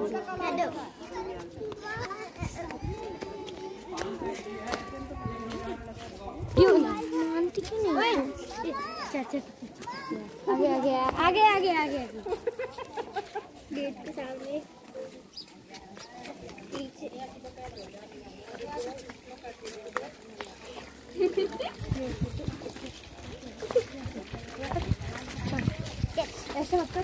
क्यों मानती क्यों नहीं? आगे आगे आगे आगे आगे गेट के सामने ऐसा होता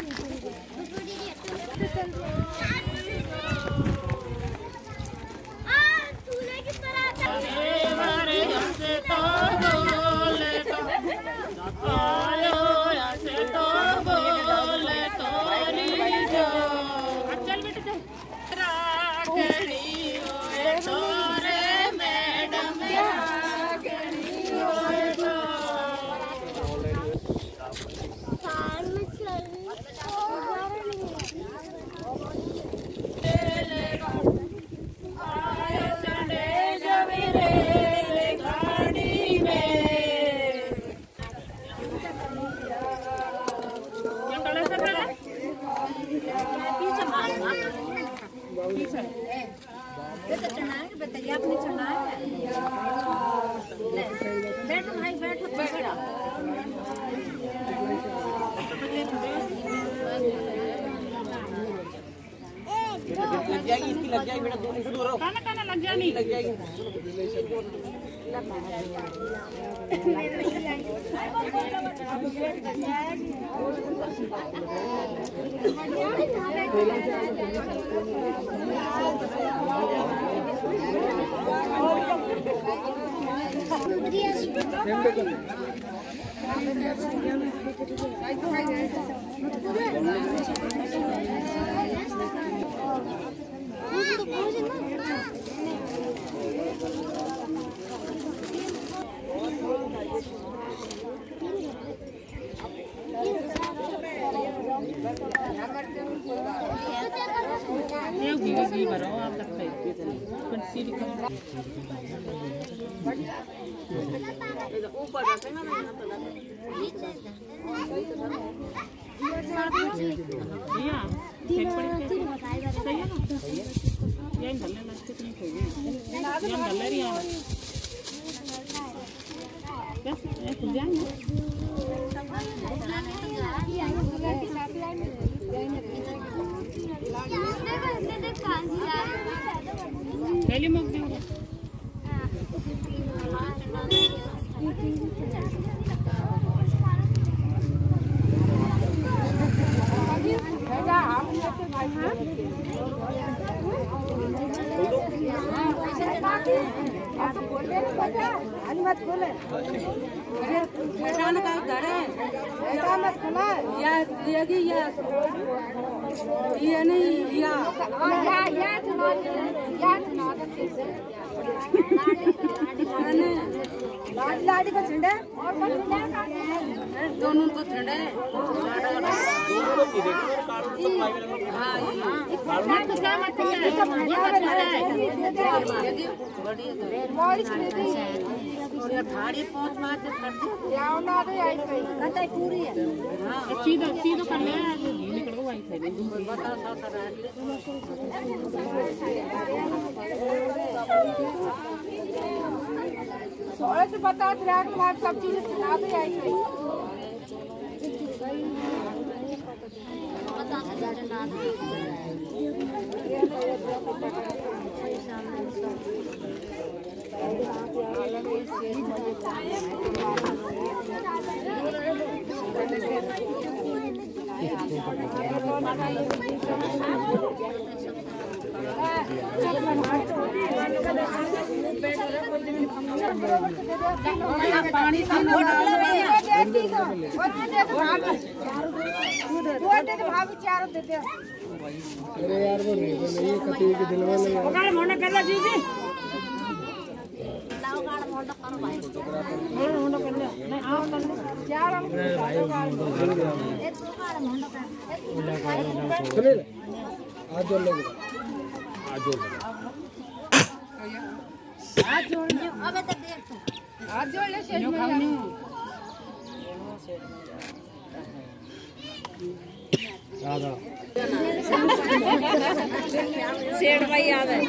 सेठ भाई याद है।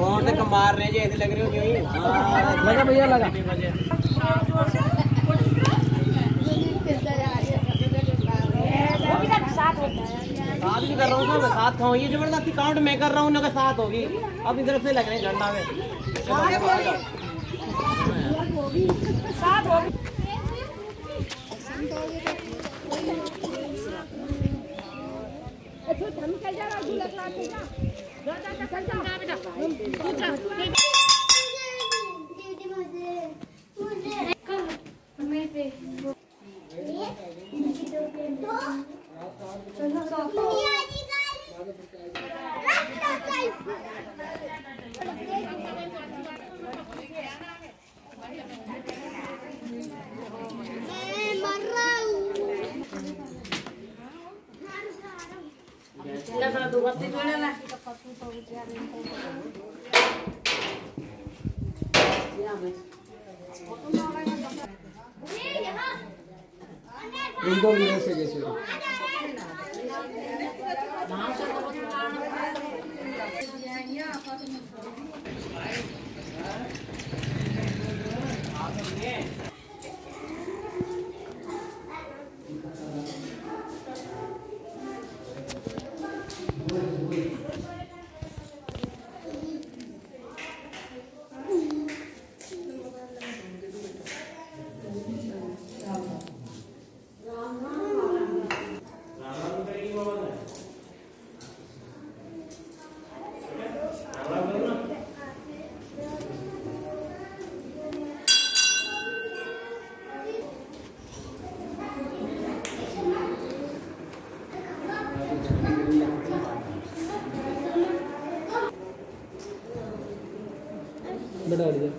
कौन तक मार रहे जी, ऐसे लग रहे हो क्यों? लगा भैया लगा। साथ भी कर रहा हूँ, साथ खाऊँ, ये जबरदस्ती काउंट मैं कर रहा हूँ ना, साथ होगी। अब इधर से लग रहे हैं झंडा में साथ होगी। अच्छा हम चल जा रहा दूल्हा क्लास में जा दादा का चल जा बेटा तू जा दीदी मुझे मुझे कम हमें पे दो चलो सो दुनिया की गाली रख लो गाइस। से बड़ा वाली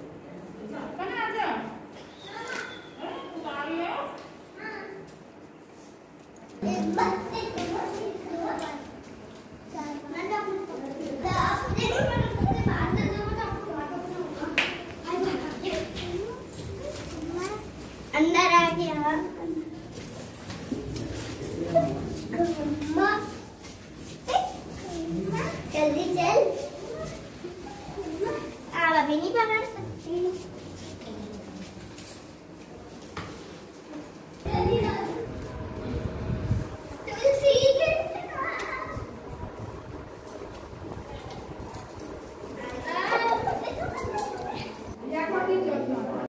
अंदर आ गया।